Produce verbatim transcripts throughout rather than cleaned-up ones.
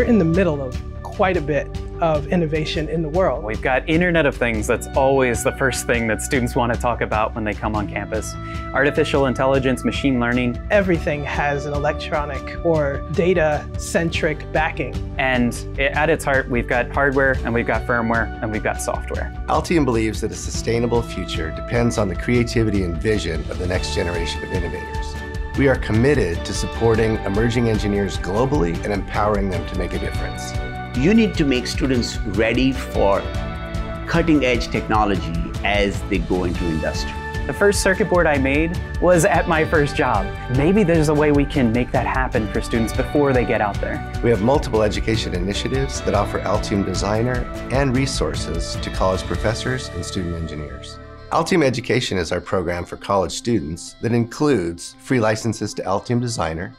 we're in the middle of quite a bit of innovation in the world. We've got Internet of Things. That's always the first thing that students want to talk about when they come on campus. Artificial intelligence, machine learning. Everything has an electronic or data-centric backing. And at its heart, we've got hardware, and we've got firmware, and we've got software. Altium believes that a sustainable future depends on the creativity and vision of the next generation of innovators. We are committed to supporting emerging engineers globally and empowering them to make a difference. You need to make students ready for cutting-edge technology as they go into industry. The first circuit board I made was at my first job. Maybe there's a way we can make that happen for students before they get out there. We have multiple education initiatives that offer Altium Designer and resources to college professors and student engineers. Altium Education is our program for college students that includes free licenses to Altium Designer,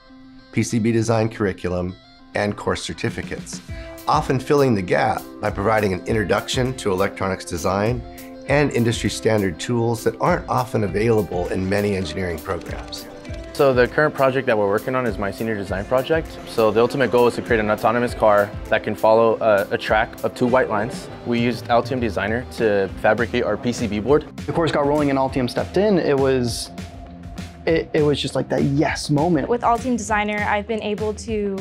P C B design curriculum, and course certificates, often filling the gap by providing an introduction to electronics design and industry standard tools that aren't often available in many engineering programs. So the current project that we're working on is my senior design project. So the ultimate goal is to create an autonomous car that can follow a, a track of two white lines. We used Altium Designer to fabricate our P C B board. The course got rolling and Altium stepped in. It was, it, it was just like that yes moment. With Altium Designer, I've been able to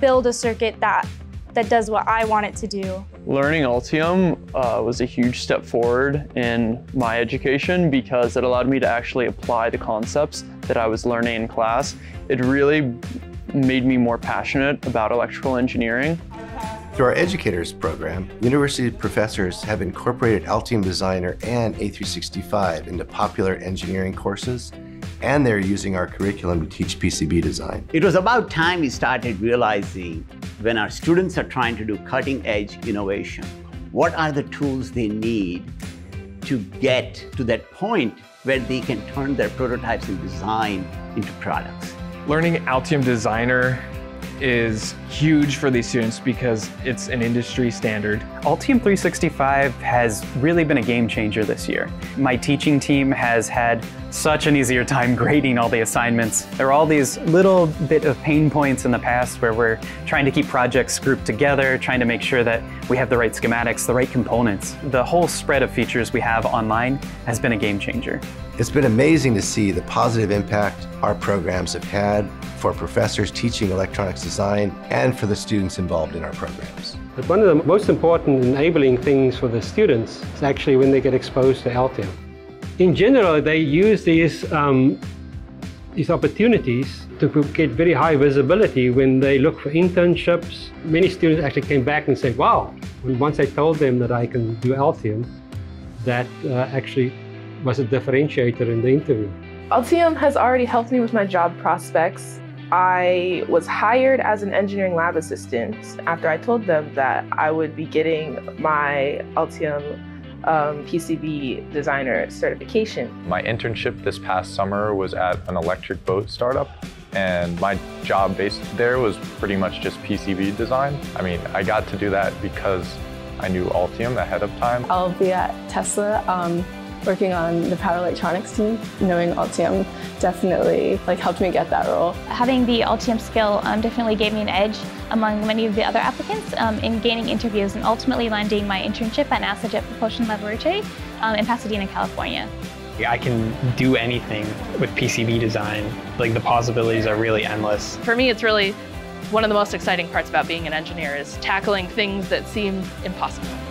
build a circuit that that does what I want it to do. Learning Altium uh, was a huge step forward in my education because it allowed me to actually apply the concepts that I was learning in class. It really made me more passionate about electrical engineering. Through our educators program, university professors have incorporated Altium Designer and A three sixty-five into popular engineering courses, and they're using our curriculum to teach P C B design. It was about time we started realizing when our students are trying to do cutting-edge innovation, what are the tools they need to get to that point where they can turn their prototypes and design into products. Learning Altium Designer is huge for these students because it's an industry standard. Altium three sixty-five has really been a game changer this year. My teaching team has had such an easier time grading all the assignments. There are all these little bit of pain points in the past where we're trying to keep projects grouped together, trying to make sure that we have the right schematics, the right components. The whole spread of features we have online has been a game changer. It's been amazing to see the positive impact our programs have had for professors teaching electronics design and for the students involved in our programs. But one of the most important enabling things for the students is actually when they get exposed to Altium. In general, they use these, um, these opportunities to get very high visibility when they look for internships. Many students actually came back and said, wow, and once I told them that I can do Altium, that uh, actually was a differentiator in the interview. Altium has already helped me with my job prospects. I was hired as an engineering lab assistant after I told them that I would be getting my Altium Um, P C B designer certification. My internship this past summer was at an electric boat startup, and my job based there was pretty much just P C B design. I mean, I got to do that because I knew Altium ahead of time. I'll be at Tesla um, working on the power electronics team. Knowing Altium definitely like helped me get that role. Having the Altium skill um, definitely gave me an edge among many of the other applicants um, in gaining interviews and ultimately landing my internship at NASA Jet Propulsion Laboratory um, in Pasadena, California. Yeah, I can do anything with P C B design. Like, the possibilities are really endless. For me, it's really one of the most exciting parts about being an engineer is tackling things that seem impossible.